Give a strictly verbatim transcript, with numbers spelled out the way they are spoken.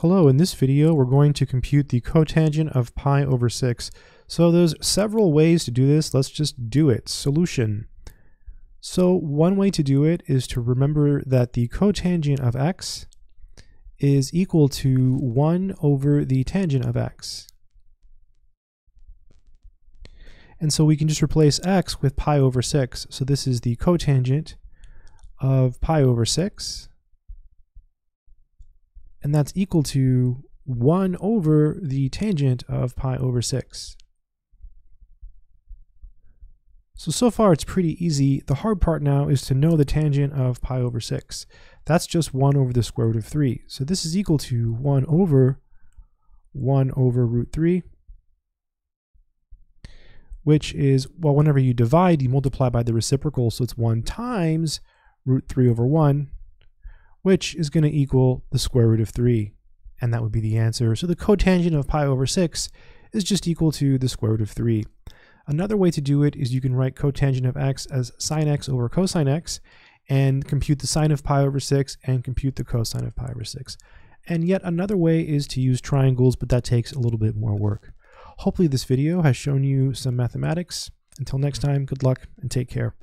Hello, in this video we're going to compute the cotangent of pi over six. So there's several ways to do this, let's just do it. Solution. So one way to do it is to remember that the cotangent of x is equal to one over the tangent of x. And so we can just replace x with pi over six. So this is the cotangent of pi over six. And that's equal to one over the tangent of pi over six. So, so far it's pretty easy. The hard part now is to know the tangent of pi over six. That's just one over the square root of three. So this is equal to one over one over root three, which is, well, whenever you divide, you multiply by the reciprocal. So it's one times root three over one, which is going to equal the square root of three, and that would be the answer. So the cotangent of pi over six is just equal to the square root of three. Another way to do it is you can write cotangent of x as sine x over cosine x, and compute the sine of pi over six, and compute the cosine of pi over six. And yet another way is to use triangles, but that takes a little bit more work. Hopefully this video has shown you some mathematics. Until next time, good luck and take care.